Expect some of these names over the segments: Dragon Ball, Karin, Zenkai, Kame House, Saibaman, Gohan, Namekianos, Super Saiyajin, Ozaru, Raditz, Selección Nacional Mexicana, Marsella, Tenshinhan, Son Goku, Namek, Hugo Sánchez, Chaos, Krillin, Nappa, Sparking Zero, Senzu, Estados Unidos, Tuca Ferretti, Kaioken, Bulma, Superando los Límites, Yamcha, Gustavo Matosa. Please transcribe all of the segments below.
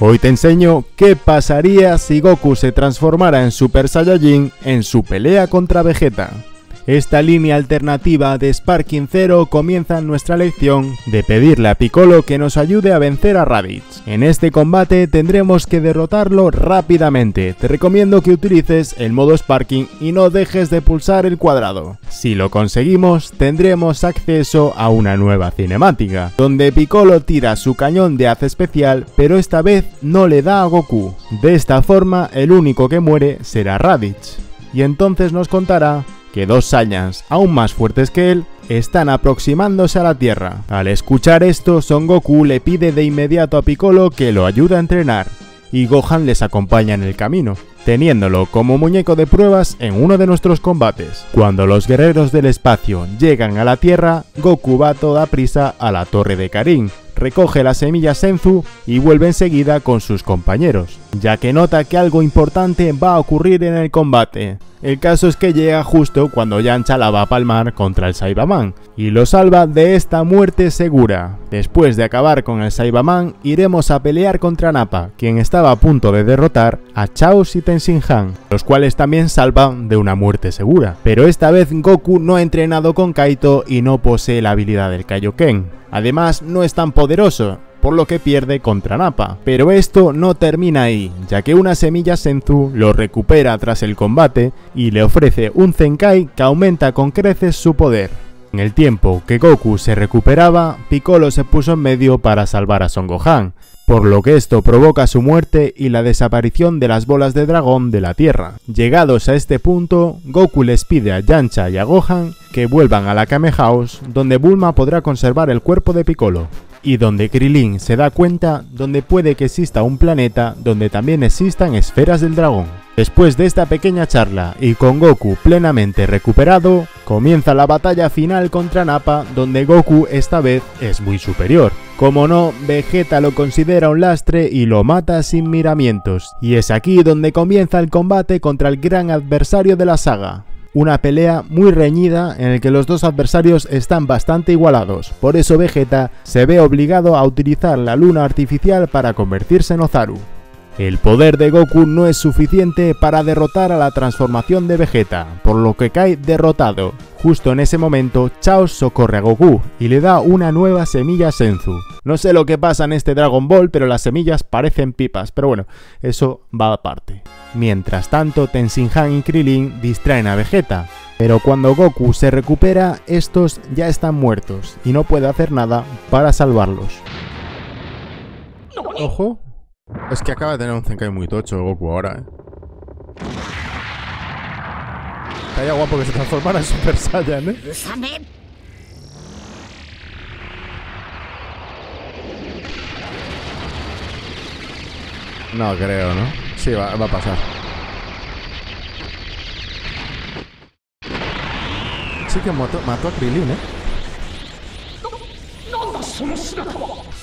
Hoy te enseño qué pasaría si Goku se transformara en Super Saiyajin en su pelea contra Vegeta. Esta línea alternativa de Sparking Zero comienza nuestra lección de pedirle a Piccolo que nos ayude a vencer a Raditz. En este combate tendremos que derrotarlo rápidamente. Te recomiendo que utilices el modo Sparking y no dejes de pulsar el cuadrado. Si lo conseguimos, tendremos acceso a una nueva cinemática, donde Piccolo tira su cañón de haz especial, pero esta vez no le da a Goku. De esta forma, el único que muere será Raditz. Y entonces nos contará que dos Saiyans, aún más fuertes que él, están aproximándose a la Tierra. Al escuchar esto, Son Goku le pide de inmediato a Piccolo que lo ayude a entrenar, y Gohan les acompaña en el camino, teniéndolo como muñeco de pruebas en uno de nuestros combates. Cuando los guerreros del espacio llegan a la Tierra, Goku va a toda prisa a la torre de Karin, recoge la semilla Senzu y vuelve enseguida con sus compañeros, ya que nota que algo importante va a ocurrir en el combate. El caso es que llega justo cuando Yamcha la va a palmar contra el Saibaman, y lo salva de esta muerte segura. Después de acabar con el Saibaman, iremos a pelear contra Nappa, quien estaba a punto de derrotar a Chao y Tenshinhan, los cuales también salvan de una muerte segura. Pero esta vez Goku no ha entrenado con Kaito y no posee la habilidad del Kaioken. Además, no es tan poderoso, por lo que pierde contra Nappa. Pero esto no termina ahí, ya que una semilla Senzu lo recupera tras el combate y le ofrece un Zenkai que aumenta con creces su poder. En el tiempo que Goku se recuperaba, Piccolo se puso en medio para salvar a Son Gohan, por lo que esto provoca su muerte y la desaparición de las bolas de dragón de la Tierra. Llegados a este punto, Goku les pide a Yamcha y a Gohan que vuelvan a la Kame House, donde Bulma podrá conservar el cuerpo de Piccolo, y donde Krillin se da cuenta donde puede que exista un planeta donde también existan esferas del dragón. Después de esta pequeña charla y con Goku plenamente recuperado, comienza la batalla final contra Nappa, donde Goku esta vez es muy superior. Como no, Vegeta lo considera un lastre y lo mata sin miramientos, y es aquí donde comienza el combate contra el gran adversario de la saga. Una pelea muy reñida en la que los dos adversarios están bastante igualados, por eso Vegeta se ve obligado a utilizar la luna artificial para convertirse en Ozaru. El poder de Goku no es suficiente para derrotar a la transformación de Vegeta, por lo que cae derrotado. Justo en ese momento, Chaos socorre a Goku y le da una nueva semilla Senzu. No sé lo que pasa en este Dragon Ball, pero las semillas parecen pipas, pero bueno, eso va aparte. Mientras tanto, Tenshinhan y Krillin distraen a Vegeta, pero cuando Goku se recupera, estos ya están muertos y no puede hacer nada para salvarlos. ¡Ojo! Es que acaba de tener un Zenkai muy tocho Goku ahora, Estaría guapo que se transformara en Super Saiyan, No creo, ¿no? Sí, va a pasar. Sí que mató a Krillin,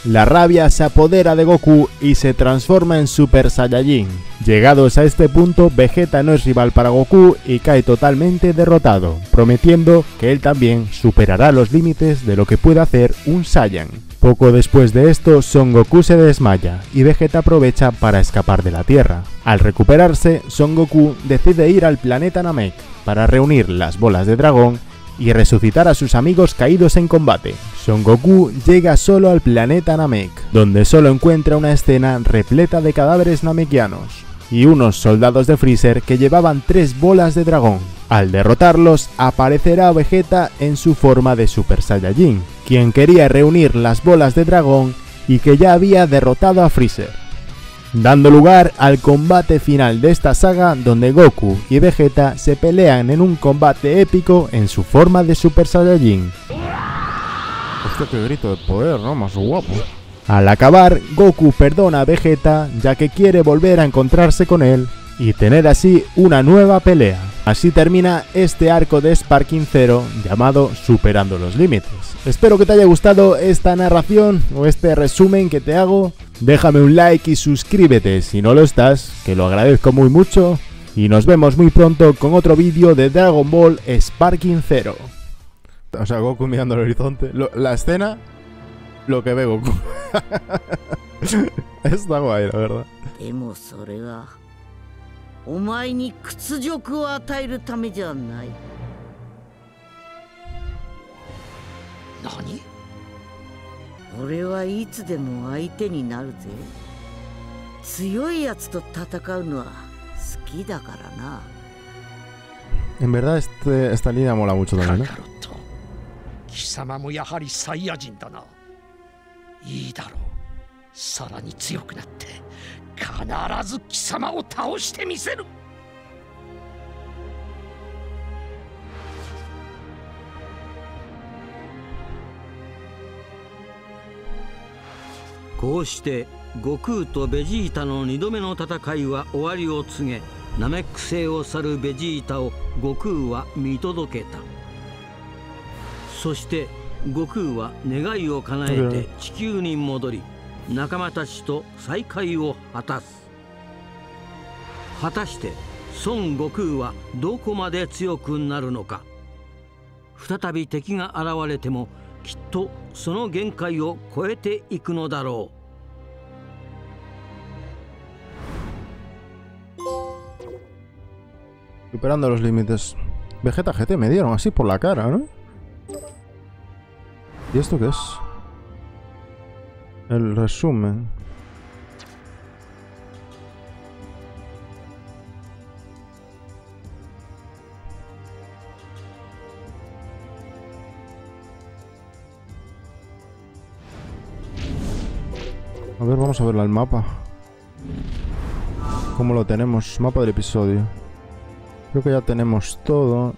La rabia se apodera de Goku y se transforma en Super Saiyajin. Llegados a este punto, Vegeta no es rival para Goku y cae totalmente derrotado, prometiendo que él también superará los límites de lo que puede hacer un Saiyan. Poco después de esto, Son Goku se desmaya y Vegeta aprovecha para escapar de la Tierra. Al recuperarse, Son Goku decide ir al planeta Namek para reunir las bolas de dragón y resucitar a sus amigos caídos en combate. Son Goku llega solo al planeta Namek, donde solo encuentra una escena repleta de cadáveres namekianos y unos soldados de Freezer que llevaban 3 bolas de dragón. Al derrotarlos, aparecerá Vegeta en su forma de Super Saiyajin, quien quería reunir las bolas de dragón y que ya había derrotado a Freezer, dando lugar al combate final de esta saga, donde Goku y Vegeta se pelean en un combate épico en su forma de Super Saiyajin. Hostia, qué grito de poder, ¿no? Más guapo. Al acabar, Goku perdona a Vegeta, ya que quiere volver a encontrarse con él y tener así una nueva pelea. Así termina este arco de Sparking Zero llamado Superando los Límites. Espero que te haya gustado esta narración o este resumen que te hago. Déjame un like y suscríbete si no lo estás, que lo agradezco muy mucho. Y nos vemos muy pronto con otro vídeo de Dragon Ball Sparking Zero. O sea, Goku mirando al horizonte. La escena, lo que ve Goku. Está guay, la verdad. En verdad, esta línea mola mucho también, ¿no? Superando los límites. Vegeta GT me dieron así por la cara, ¿no? ¿Y esto qué es? El resumen. A ver, vamos a verla al mapa. ¿Cómo lo tenemos? Mapa del episodio. Creo que ya tenemos todo.